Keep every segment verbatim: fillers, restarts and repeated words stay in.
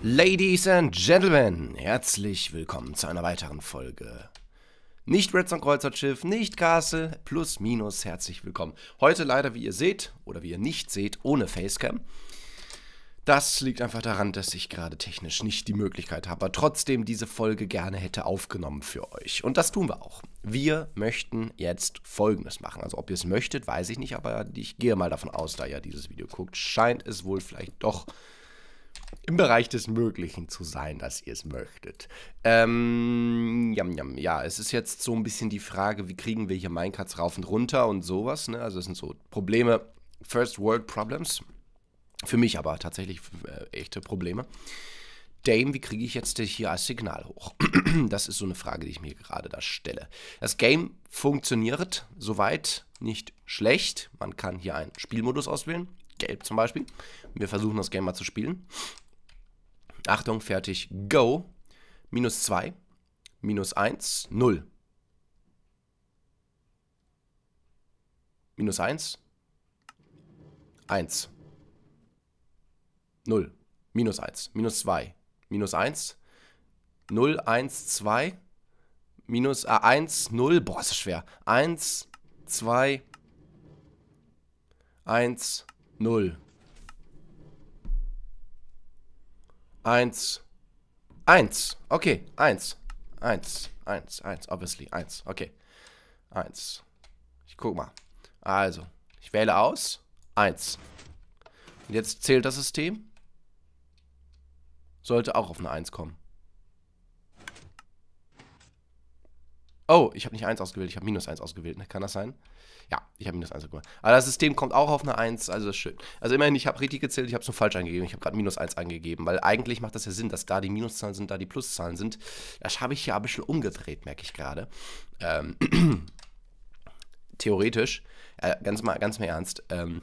Ladies and Gentlemen, herzlich willkommen zu einer weiteren Folge. Nicht Redstone Kreuzfahrtschiff, nicht Castle, plus minus herzlich willkommen. Heute leider, wie ihr seht, oder wie ihr nicht seht, ohne Facecam. Das liegt einfach daran, dass ich gerade technisch nicht die Möglichkeit habe, aber trotzdem diese Folge gerne hätte aufgenommen für euch. Und das tun wir auch. Wir möchten jetzt Folgendes machen. Also ob ihr es möchtet, weiß ich nicht, aber ich gehe mal davon aus, da ihr dieses Video guckt, scheint es wohl vielleicht doch im Bereich des Möglichen zu sein, dass ihr es möchtet. Ähm, jam, jam, ja, es ist jetzt so ein bisschen die Frage, wie kriegen wir hier Minecarts rauf und runter und sowas, ne? Also es sind so Probleme, First World Problems, für mich aber tatsächlich äh, echte Probleme. Dame, wie kriege ich jetzt hier als Signal hoch? Das ist so eine Frage, die ich mir gerade da stelle. Das Game funktioniert soweit nicht schlecht. Man kann hier einen Spielmodus auswählen. Gelb zum Beispiel. Wir versuchen das Game mal zu spielen. Achtung, fertig, go. Minus zwei, minus eins, null. Minus eins, eins, null, minus eins, minus zwei, minus eins, null, eins, zwei, minus äh, eins, null, boah, ist das schwer. eins, zwei, eins, null. eins. eins. Okay. eins. eins. eins. eins. Obviously. eins. Okay. eins. Ich guck mal. Also. Ich wähle aus. eins. Und jetzt zählt das System. Sollte auch auf eine eins kommen. Oh, ich habe nicht eins ausgewählt, ich habe minus eins ausgewählt, ne? Kann das sein? Ja, ich habe minus eins ausgewählt. Aber das System kommt auch auf eine eins, also das ist schön. Also immerhin, ich habe richtig gezählt, ich habe es nur falsch eingegeben, ich habe gerade minus eins eingegeben, weil eigentlich macht das ja Sinn, dass da die Minuszahlen sind, da die Pluszahlen sind. Das habe ich hier ein bisschen umgedreht, merke ich gerade. Ähm, Theoretisch, äh, ganz mal, ganz mal ernst, ähm,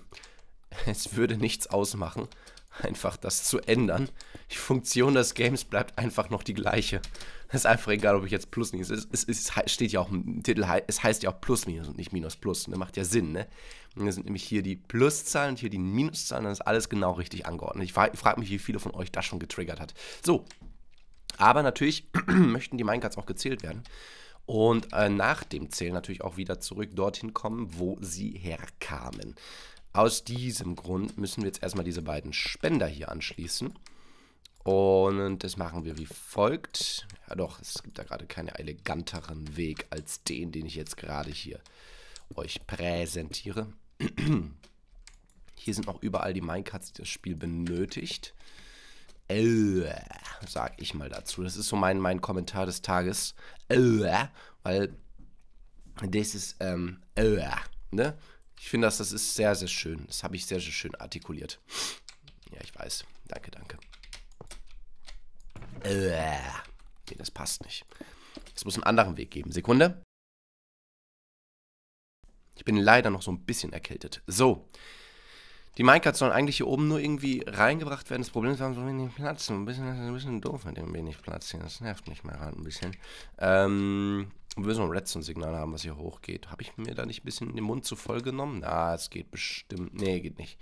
es würde nichts ausmachen, einfach das zu ändern. Die Funktion des Games bleibt einfach noch die gleiche. Es ist einfach egal, ob ich jetzt plus minus. Es, es, es steht ja auch im Titel, es heißt ja auch plus minus und nicht minus plus. Ne? Macht ja Sinn, ne? Und das sind nämlich hier die Pluszahlen und hier die Minuszahlen. Dann ist alles genau richtig angeordnet. Ich frage frag mich, wie viele von euch das schon getriggert hat. So, aber natürlich möchten die Minecarts auch gezählt werden. Und äh, nach dem Zählen natürlich auch wieder zurück dorthin kommen, wo sie herkamen. Aus diesem Grund müssen wir jetzt erstmal diese beiden Spender hier anschließen. Und das machen wir wie folgt. Ja doch, es gibt da gerade keinen eleganteren Weg als den, den ich jetzt gerade hier euch präsentiere. Hier sind auch überall die Minecarts, die das Spiel benötigt. Äh, sag ich mal dazu. Das ist so mein, mein Kommentar des Tages. Äh, weil das ist, ähm, äh, ne? Ich finde, das, das ist sehr, sehr schön. Das habe ich sehr, sehr schön artikuliert. Ja, ich weiß. Danke, danke. Äh, nee, das passt nicht. Es muss einen anderen Weg geben. Sekunde. Ich bin leider noch so ein bisschen erkältet. So. Die Minecarts sollen eigentlich hier oben nur irgendwie reingebracht werden. Das Problem ist, wir haben so wenig Platz. Ein bisschen, ein bisschen doof mit dem wenig Platz hier. Das nervt mich mal ein bisschen. Ähm... Wir müssen ein Redstone-Signal haben, was hier hochgeht. Habe ich mir da nicht ein bisschen den Mund zu voll genommen? Na, es geht bestimmt. Nee, geht nicht.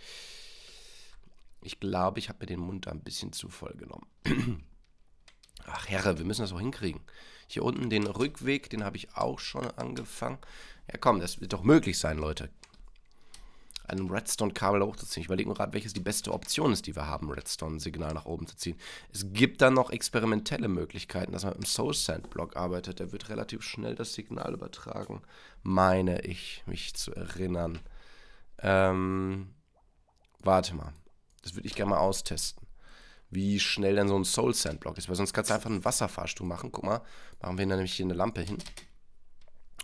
Ich glaube, ich habe mir den Mund da ein bisschen zu voll genommen. Ach, Herre, wir müssen das auch hinkriegen. Hier unten den Rückweg, den habe ich auch schon angefangen. Ja, komm, das wird doch möglich sein, Leute. Einen Redstone-Kabel hochzuziehen. Ich überlege mir gerade, welches die beste Option ist, die wir haben, Redstone-Signal nach oben zu ziehen. Es gibt dann noch experimentelle Möglichkeiten, dass man mit dem Soul-Sand-Block arbeitet. Der wird relativ schnell das Signal übertragen, meine ich, mich zu erinnern. Ähm, warte mal. Das würde ich gerne mal austesten. Wie schnell denn so ein Soul-Sand-Block ist. Weil sonst kannst du einfach einen Wasserfahrstuhl machen. Guck mal, machen wir dann nämlich hier eine Lampe hin.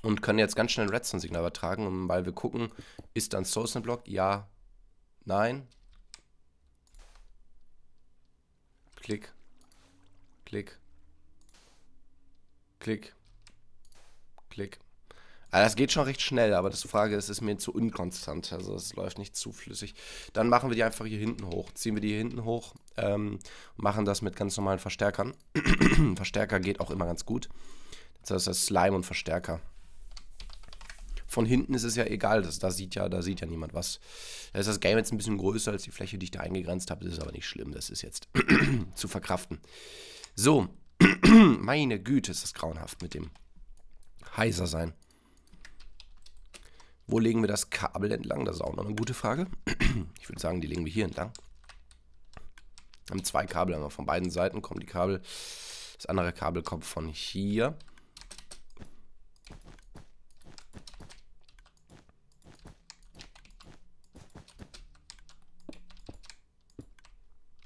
Und können jetzt ganz schnell ein Redstone-Signal übertragen, und weil wir gucken, ist da ein Soul-Sand-Block? Ja, nein. Klick, klick, klick, klick. Also das geht schon recht schnell, aber das Frage ist, ist mir zu unkonstant, also es läuft nicht zu flüssig. Dann machen wir die einfach hier hinten hoch, ziehen wir die hier hinten hoch, ähm, machen das mit ganz normalen Verstärkern. Verstärker geht auch immer ganz gut. Das heißt, das Slime und Verstärker. von hinten ist es ja egal, das, da, sieht ja, da sieht ja niemand was. Da ist das Game jetzt ein bisschen größer als die Fläche, die ich da eingegrenzt habe. Das ist aber nicht schlimm, das ist jetzt zu verkraften. So, meine Güte, ist das grauenhaft mit dem heiser sein. Wo legen wir das Kabel entlang? Das ist auch noch eine gute Frage. Ich würde sagen, die legen wir hier entlang. Wir haben zwei Kabel, einmal von beiden Seiten kommen die Kabel. Das andere Kabel kommt von hier.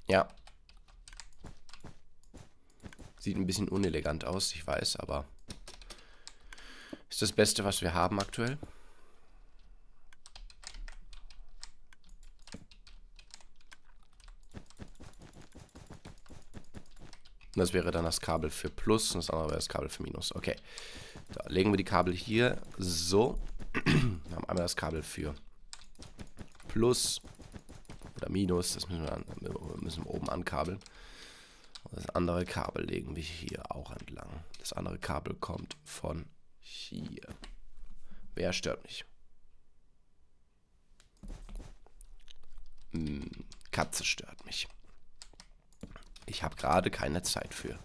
Ja. Sieht ein bisschen unelegant aus, ich weiß, aber ist das Beste, was wir haben aktuell. Und das wäre dann das Kabel für Plus und das andere wäre das Kabel für Minus. Okay, da legen wir die Kabel hier so. Wir haben einmal das Kabel für Plus oder Minus. Das müssen wir, an, müssen wir oben ankabeln. Und das andere Kabel legen wir hier auch entlang. Das andere Kabel kommt von hier. Wer stört mich? Hm, Katze stört mich. Ich habe gerade keine Zeit für,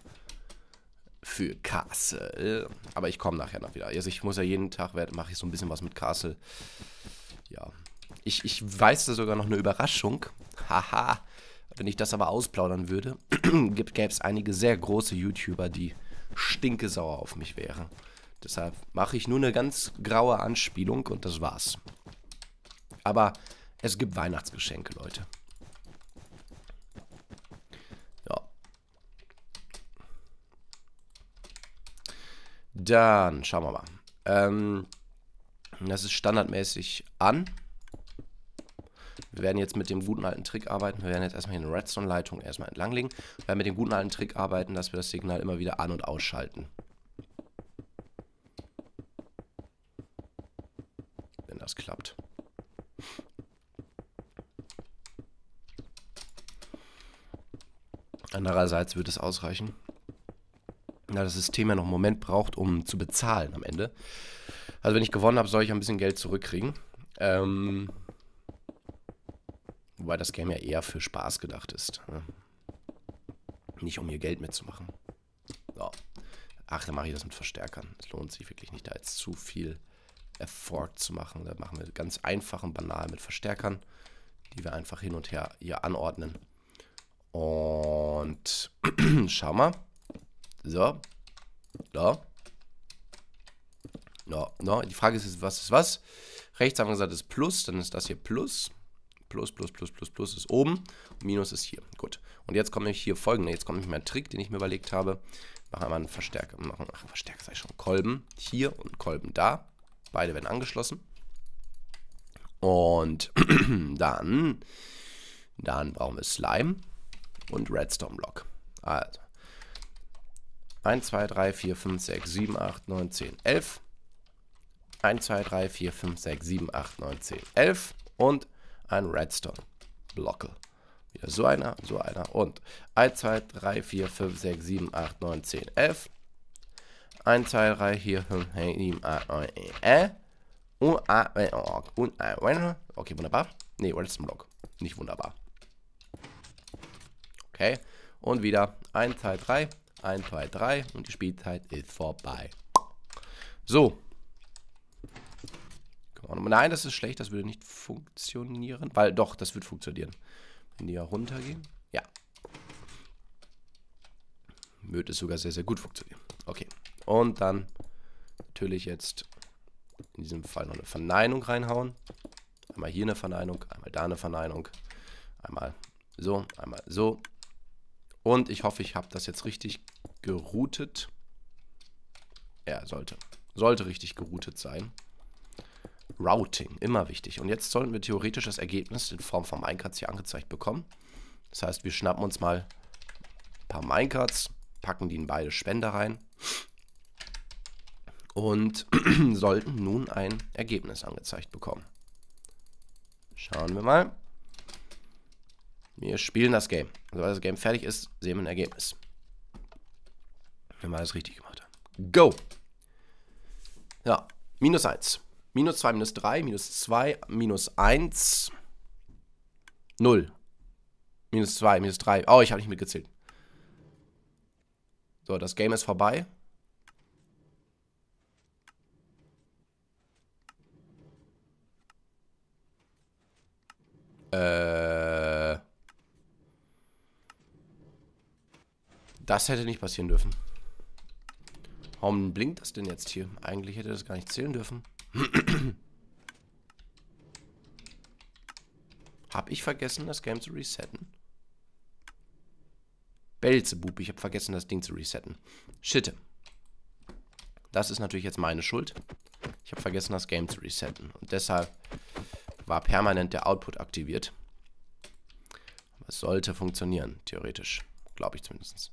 für Castle. Aber ich komme nachher noch wieder. Also ich muss ja jeden Tag, mache ich so ein bisschen was mit Castle. Ja. Ich, ich weiß da sogar noch eine Überraschung. Haha. Wenn ich das aber ausplaudern würde, gäbe es einige sehr große YouTuber, die stinkesauer auf mich wären. Deshalb mache ich nur eine ganz graue Anspielung und das war's. Aber es gibt Weihnachtsgeschenke, Leute. Dann schauen wir mal. Ähm, das ist standardmäßig an. Wir werden jetzt mit dem guten alten Trick arbeiten. Wir werden jetzt erstmal hier eine Redstone-Leitung erstmal entlanglegen. Wir werden mit dem guten alten Trick arbeiten, dass wir das Signal immer wieder an- und ausschalten. Wenn das klappt. Andererseits wird es ausreichen, da das System ja noch einen Moment braucht, um zu bezahlen am Ende. Also wenn ich gewonnen habe, soll ich ein bisschen Geld zurückkriegen. Ähm, wobei das Game ja eher für Spaß gedacht ist. Ne? Nicht, um hier Geld mitzumachen. So. Ach, dann mache ich das mit Verstärkern. Es lohnt sich wirklich nicht, da jetzt zu viel Effort zu machen. Da machen wir ganz einfach und banal mit Verstärkern, die wir einfach hin und her hier anordnen. Und schau mal. So, da, no, no. Die Frage ist jetzt, was ist was? Rechts haben wir gesagt, das ist Plus, dann ist das hier Plus, Plus, Plus, Plus, Plus, Plus ist oben, Minus ist hier, gut. Und jetzt komme ich hier folgende, jetzt kommt nämlich mein Trick, den ich mir überlegt habe. Machen wir mal einen Verstärker, machen wir einen Verstärker, sag ich schon, Kolben hier und Kolben da, beide werden angeschlossen. Und dann, dann brauchen wir Slime und Redstone-Block, also. eins, zwei, drei, vier, fünf, sechs, sieben, acht, neun, zehn, elf. eins, zwei, drei, vier, fünf, sechs, sieben, acht, neun, zehn, elf. Und ein Redstone-Block. Wieder so einer, so einer. Und eins, zwei, drei, vier, fünf, sechs, sieben, acht, neun, zehn, elf. eins, zwei, drei, vier, fünf, sechs, sieben, acht, neun, zehn, elf. Und ein, und ein, okay, wunderbar. Ne, Redstone-Block. Nicht wunderbar. Okay. Und wieder eins, zwei, drei. eins, zwei, drei und die Spielzeit ist vorbei. So. Nein, das ist schlecht, das würde nicht funktionieren. Weil doch, das wird funktionieren. Wenn die ja runtergehen. Ja. Würde es sogar sehr, sehr gut funktionieren. Okay. Und dann natürlich jetzt in diesem Fall noch eine Verneinung reinhauen. Einmal hier eine Verneinung, einmal da eine Verneinung. Einmal so, einmal so. Und ich hoffe, ich habe das jetzt richtig geroutet. Ja, sollte. Sollte richtig geroutet sein. Routing, immer wichtig. Und jetzt sollten wir theoretisch das Ergebnis in Form von Minecarts hier angezeigt bekommen. Das heißt, wir schnappen uns mal ein paar Minecarts, packen die in beide Spender rein und sollten nun ein Ergebnis angezeigt bekommen. Schauen wir mal. Wir spielen das Game. Also, als das Game fertig ist, sehen wir ein Ergebnis. Wenn wir alles richtig gemacht haben. Go! Ja, minus eins. Minus zwei, minus drei, minus zwei, minus eins, null. Minus zwei, minus drei. Oh, ich habe nicht mitgezählt. So, das Game ist vorbei. Äh. Das hätte nicht passieren dürfen. Warum blinkt das denn jetzt hier? Eigentlich hätte das gar nicht zählen dürfen. Hab ich vergessen, das Game zu resetten? Belzebub, ich habe vergessen, das Ding zu resetten. Shit. Das ist natürlich jetzt meine Schuld. Ich habe vergessen, das Game zu resetten. Und deshalb war permanent der Output aktiviert. Aber es sollte funktionieren, theoretisch. Glaube ich zumindest.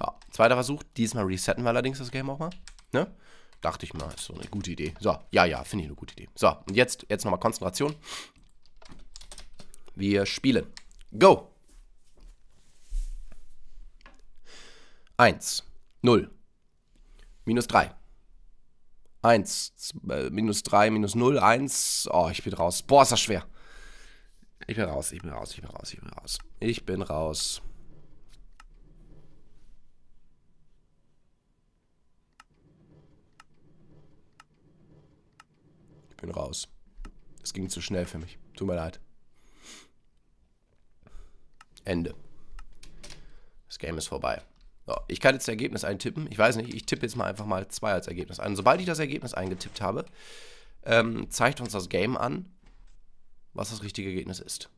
Ja, zweiter Versuch. Diesmal resetten wir allerdings das Game auch mal. Ne? Dachte ich mal, ist so eine gute Idee. So, ja, ja, finde ich eine gute Idee. So, und jetzt, jetzt nochmal Konzentration. Wir spielen. Go! eins, null, minus drei. eins, minus drei, minus null, eins. Oh, ich bin raus. Boah, ist das schwer. Ich bin raus, ich bin raus, ich bin raus, ich bin raus. Ich bin raus. Bin raus. Es ging zu schnell für mich. Tut mir leid. Ende. Das Game ist vorbei. So, ich kann jetzt das Ergebnis eintippen. Ich weiß nicht, ich tippe jetzt mal einfach mal zwei als Ergebnis ein. Sobald ich das Ergebnis eingetippt habe, ähm, zeigt uns das Game an, was das richtige Ergebnis ist.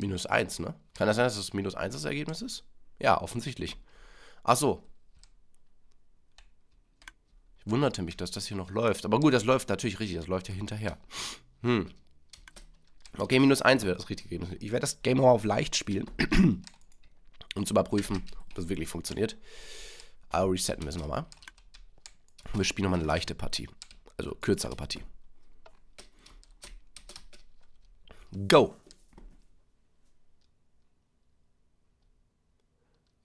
Minus eins, ne? Kann das sein, dass das minus eins das Ergebnis ist? Ja, offensichtlich. Ach so. Ich wunderte mich, dass das hier noch läuft. Aber gut, das läuft natürlich richtig. Das läuft ja hinterher. Hm. Okay, minus eins wäre das richtige Ergebnis. Ich werde das Game auf leicht spielen, um zu überprüfen, ob das wirklich funktioniert. Aber resetten wir es nochmal. Wir spielen nochmal eine leichte Partie. Also kürzere Partie. Go!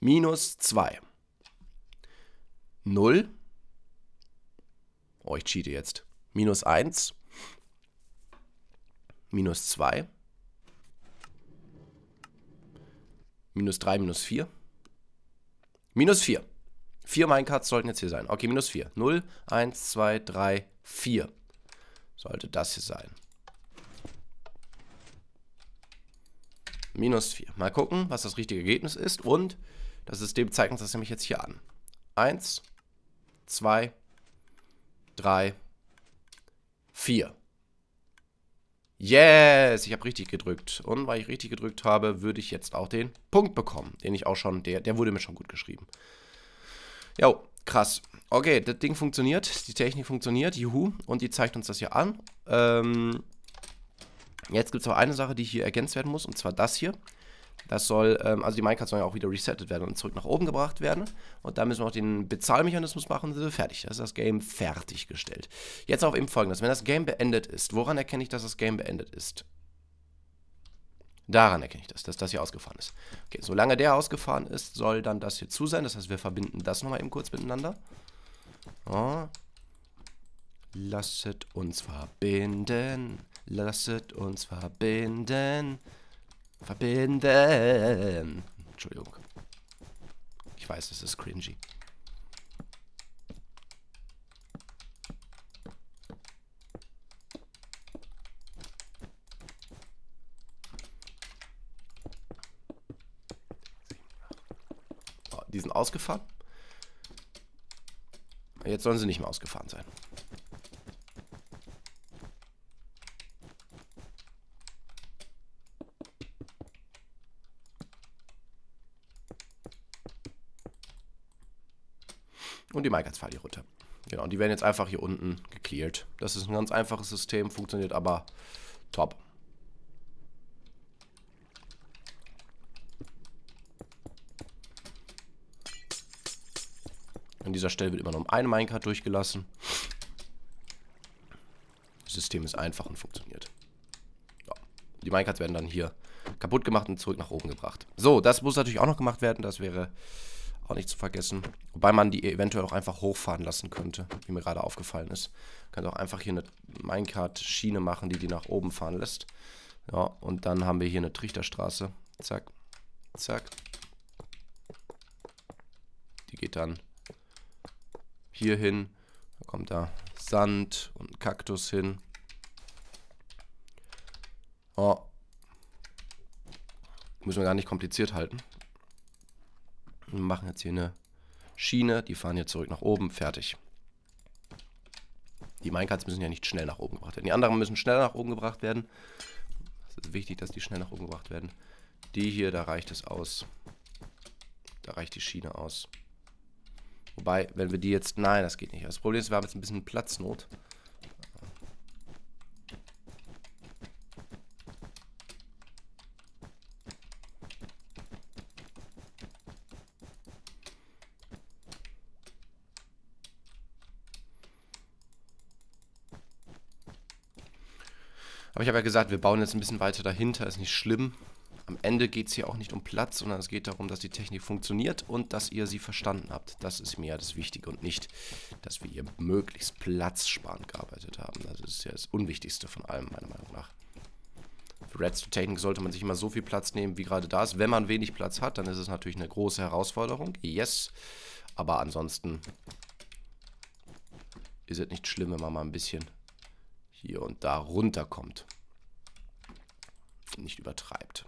Minus zwei. null. Oh, ich cheate jetzt. Minus eins. Minus zwei. Minus drei, minus vier. Minus vier. vier Minecarts sollten jetzt hier sein. Okay, minus vier. null, eins, zwei, drei, vier. Sollte das hier sein. Minus vier. Mal gucken, was das richtige Ergebnis ist. Und das System zeigt uns das nämlich jetzt hier an. eins, zwei, drei, vier. Yes, ich habe richtig gedrückt. Und weil ich richtig gedrückt habe, würde ich jetzt auch den Punkt bekommen. Den ich auch schon, der, der wurde mir schon gut geschrieben. Jo, krass. Okay, das Ding funktioniert. Die Technik funktioniert. Juhu. Und die zeigt uns das hier an. Ähm... Jetzt gibt es noch eine Sache, die hier ergänzt werden muss, und zwar das hier. Das soll, ähm, also die Minecarts sollen ja auch wieder resettet werden und zurück nach oben gebracht werden. Und da müssen wir auch den Bezahlmechanismus machen. Fertig, das ist das Game fertiggestellt. Jetzt auch eben Folgendes, wenn das Game beendet ist, woran erkenne ich, dass das Game beendet ist? Daran erkenne ich das, dass das hier ausgefahren ist. Okay, solange der ausgefahren ist, soll dann das hier zu sein. Das heißt, wir verbinden das nochmal eben kurz miteinander. Oh. Lasset uns verbinden. Lasset uns verbinden. Verbinden. Entschuldigung. Ich weiß, das ist cringy. Oh, die sind ausgefahren. Jetzt sollen sie nicht mehr ausgefahren sein. Und die Minecarts fallen hier runter. Genau, und die werden jetzt einfach hier unten gecleart. Das ist ein ganz einfaches System, funktioniert aber top. An dieser Stelle wird immer noch ein Minecart durchgelassen. Das System ist einfach und funktioniert. Ja. Die Minecarts werden dann hier kaputt gemacht und zurück nach oben gebracht. So, das muss natürlich auch noch gemacht werden. Das wäre auch nicht zu vergessen. Wobei man die eventuell auch einfach hochfahren lassen könnte, wie mir gerade aufgefallen ist. Man kann auch einfach hier eine Minecart-Schiene machen, die die nach oben fahren lässt. Ja, und dann haben wir hier eine Trichterstraße. Zack, zack. Die geht dann hier hin. Da kommt da Sand und ein Kaktus hin. Oh. Müssen wir gar nicht kompliziert halten. Wir machen jetzt hier eine Schiene. Die fahren hier zurück nach oben. Fertig. Die Minecarts müssen ja nicht schnell nach oben gebracht werden. Die anderen müssen schneller nach oben gebracht werden. Es ist wichtig, dass die schnell nach oben gebracht werden. Die hier, da reicht es aus. Da reicht die Schiene aus. Wobei, wenn wir die jetzt... Nein, das geht nicht. Das Problem ist, wir haben jetzt ein bisschen Platznot. Aber ich habe ja gesagt, wir bauen jetzt ein bisschen weiter dahinter, ist nicht schlimm. Am Ende geht es hier auch nicht um Platz, sondern es geht darum, dass die Technik funktioniert und dass ihr sie verstanden habt. Das ist mir ja das Wichtige und nicht, dass wir hier möglichst platzsparend gearbeitet haben. Das ist ja das Unwichtigste von allem, meiner Meinung nach. Für Redstone-Technik sollte man sich immer so viel Platz nehmen, wie gerade da ist. Wenn man wenig Platz hat, dann ist es natürlich eine große Herausforderung. Yes, aber ansonsten ist es nicht schlimm, wenn man mal ein bisschen hier und da runterkommt. Nicht übertreibt.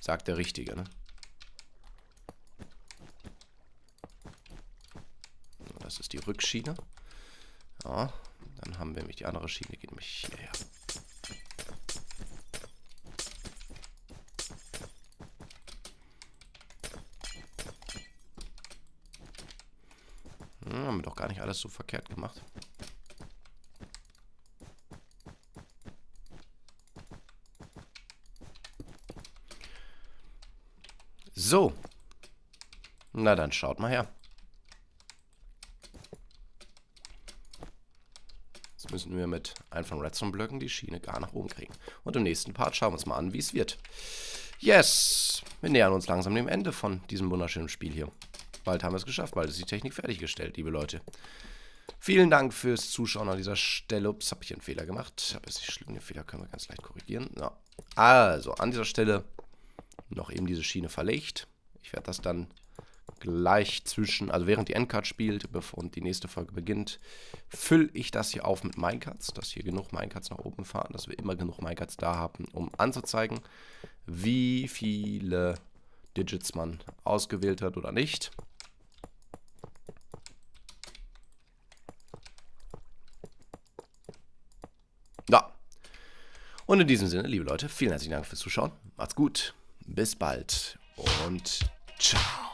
Sagt der Richtige, ne? Das ist die Rückschiene. Ja, dann haben wir nämlich die andere Schiene, geht nämlich hierher. Hm, haben wir doch gar nicht alles so verkehrt gemacht. So, na dann schaut mal her. Jetzt müssen wir mit einem von Redstone-Blöcken die Schiene gar nach oben kriegen. Und im nächsten Part schauen wir uns mal an, wie es wird. Yes, wir nähern uns langsam dem Ende von diesem wunderschönen Spiel hier. Bald haben wir es geschafft, bald ist die Technik fertiggestellt, liebe Leute. Vielen Dank fürs Zuschauen an dieser Stelle. Ups, habe ich einen Fehler gemacht. Aber ist nicht schlimm, den Fehler können wir ganz leicht korrigieren. Ja. Also, an dieser Stelle... noch eben diese Schiene verlegt. Ich werde das dann gleich zwischen, also während die Endcard spielt und die nächste Folge beginnt, fülle ich das hier auf mit Minecarts, dass hier genug Minecarts nach oben fahren, dass wir immer genug Minecarts da haben, um anzuzeigen, wie viele Digits man ausgewählt hat oder nicht. Ja. Und in diesem Sinne, liebe Leute, vielen herzlichen Dank fürs Zuschauen. Macht's gut. Bis bald und ciao.